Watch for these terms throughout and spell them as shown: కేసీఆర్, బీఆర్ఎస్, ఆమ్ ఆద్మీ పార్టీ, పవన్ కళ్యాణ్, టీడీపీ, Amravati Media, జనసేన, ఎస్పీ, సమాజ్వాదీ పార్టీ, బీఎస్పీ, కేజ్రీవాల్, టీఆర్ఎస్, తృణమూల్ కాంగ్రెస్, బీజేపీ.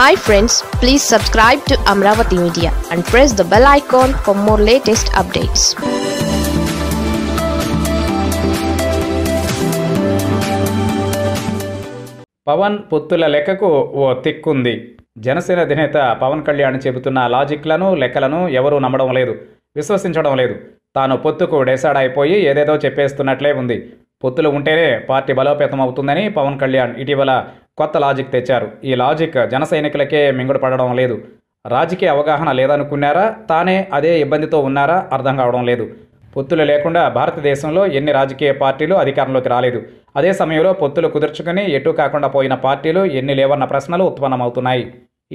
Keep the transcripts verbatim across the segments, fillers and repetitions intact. Hi friends, please subscribe to Amravati Media and press the bell icon for more latest updates. Pawan పుత్తుల లెక్కకు ఓ తిక్కుంది. జనసేన అధినేత పవన్ కళ్యాణ్ చెబుతున్న లాజిక్లను లెక్కలను ఎవరూ నమ్మడం లేదు, విశ్వసించడం లేదు. తాను పొత్తుకు డేసాడ్ అయిపోయి ఏదేదో చెప్పేస్తున్నట్లే ఉంది. పొత్తులు ఉంటేనే పార్టీ బలోపేతం అవుతుందని పవన్ కళ్యాణ్ ఇటీవల కొత్త లాజిక్ తెచ్చారు. ఈ లాజిక్ జన సైనికులకే మింగుడు పడడం లేదు. రాజకీయ అవగాహన లేదనుకున్నారా? తానే అదే ఇబ్బందితో ఉన్నారా? అర్థం కావడం లేదు. పొత్తులు లేకుండా భారతదేశంలో ఎన్ని రాజకీయ పార్టీలు అధికారంలోకి రాలేదు. అదే సమయంలో పొత్తులు కుదుర్చుకుని ఎటు కాకుండా పోయిన పార్టీలు ఎన్ని లేవన్న ప్రశ్నలు ఉత్పన్నమవుతున్నాయి.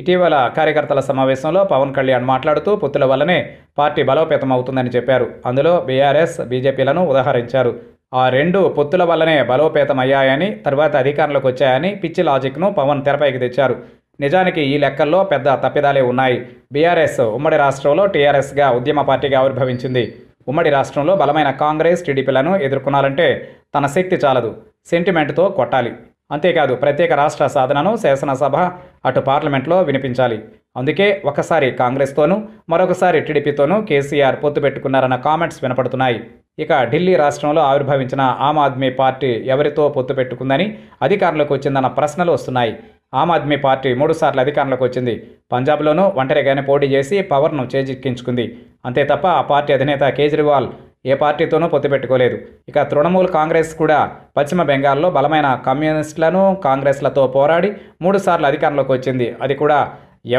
ఇటీవల కార్యకర్తల సమావేశంలో పవన్ కళ్యాణ్ మాట్లాడుతూ పొత్తుల వల్లనే పార్టీ బలోపేతం అవుతుందని చెప్పారు. అందులో బీఆర్ఎస్ బీజేపీలను ఉదాహరించారు. ఆ రెండు పొత్తుల వల్లనే బలోపేతం అయ్యాయని, తర్వాత అధికారంలోకి వచ్చాయని పిచ్చి లాజిక్ను పవన్ తెరపైకి తెచ్చారు. నిజానికి ఈ లెక్కల్లో పెద్ద తప్పిదాలే ఉన్నాయి. బీఆర్ఎస్ ఉమ్మడి రాష్ట్రంలో టీఆర్ఎస్గా ఉద్యమ పార్టీగా ఆవిర్భవించింది. ఉమ్మడి రాష్ట్రంలో బలమైన కాంగ్రెస్ టీడీపీలను ఎదుర్కొనాలంటే తన శక్తి చాలదు, సెంటిమెంట్తో కొట్టాలి. అంతేకాదు ప్రత్యేక రాష్ట్ర సాధనను శాసనసభ అటు పార్లమెంట్లో వినిపించాలి. అందుకే ఒకసారి కాంగ్రెస్తోనూ మరొకసారి టీడీపీతోనూ కేసీఆర్ పొత్తు పెట్టుకున్నారన్న కామెంట్స్ వినపడుతున్నాయి. ఇక ఢిల్లీ రాష్ట్రంలో ఆవిర్భవించిన ఆమ్ ఆద్మీ పార్టీ ఎవరితో పొత్తు పెట్టుకుందని అధికారంలోకి వచ్చిందన్న ప్రశ్నలు వస్తున్నాయి. ఆమ్ ఆద్మీ పార్టీ మూడుసార్లు అధికారంలోకి వచ్చింది. పంజాబ్లోనూ ఒంటరిగానే పోటీ చేసి పవర్ను చేజిక్కించుకుంది. అంతే తప్ప ఆ పార్టీ అధినేత కేజ్రీవాల్ ఏ పార్టీతోనూ పొత్తు పెట్టుకోలేదు. ఇక తృణమూల్ కాంగ్రెస్ కూడా పశ్చిమ బెంగాల్లో బలమైన కమ్యూనిస్టులను కాంగ్రెస్లతో పోరాడి మూడుసార్లు అధికారంలోకి వచ్చింది. అది కూడా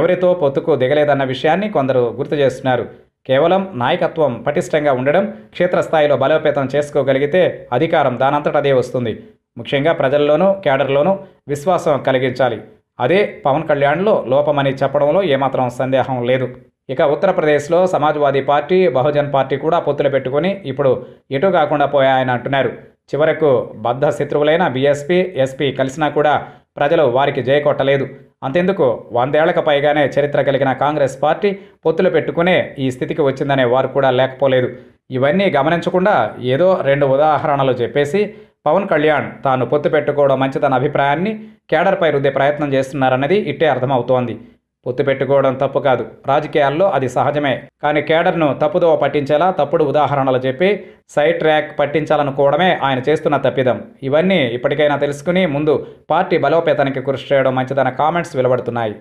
ఎవరితో పొత్తుకు దిగలేదన్న విషయాన్ని కొందరు గుర్తు చేస్తున్నారు. కేవలం నాయకత్వం పటిష్టంగా ఉండడం, క్షేత్రస్థాయిలో బలోపేతం చేసుకోగలిగితే అధికారం దానంతటదే వస్తుంది. ముఖ్యంగా ప్రజల్లోనూ క్యాడర్లోనూ విశ్వాసం కలిగించాలి. అదే పవన్ కళ్యాణ్లో లోపమని చెప్పడంలో ఏమాత్రం సందేహం లేదు. ఇక ఉత్తరప్రదేశ్లో సమాజ్వాదీ పార్టీ, బహుజన్ పార్టీ కూడా పొత్తులు పెట్టుకుని ఇప్పుడు ఎటు కాకుండా పోయాయని అంటున్నారు. చివరకు బద్ధ శత్రువులైన బీఎస్పీ ఎస్పీ కలిసినా కూడా ప్రజలు వారికి జయకొట్టలేదు. అంతెందుకు, వందేళ్లకు పైగానే చరిత్ర కలిగిన కాంగ్రెస్ పార్టీ పొత్తులు పెట్టుకునే ఈ స్థితికి వచ్చిందనే వారు కూడా లేకపోలేదు. ఇవన్నీ గమనించకుండా ఏదో రెండు ఉదాహరణలు చెప్పేసి పవన్ కళ్యాణ్ తాను పొత్తు పెట్టుకోవడం మంచిదన్న అభిప్రాయాన్ని కేడర్పై రుద్దే ప్రయత్నం చేస్తున్నారన్నది ఇట్టే అర్థమవుతోంది. పొత్తు పెట్టుకోవడం తప్పు కాదు, రాజకీయాల్లో అది సహజమే. కానీ కేడర్ను తప్పుదోవ పట్టించేలా తప్పుడు ఉదాహరణలు చెప్పి సైడ్ ట్రాక్ పట్టించాలనుకోవడమే ఆయన చేస్తున్న తప్పిదం. ఇవన్నీ ఇప్పటికైనా తెలుసుకుని ముందు పార్టీ బలోపేతానికి కృషి చేయడం మంచిదన్న కామెంట్స్ వెలువడుతున్నాయి.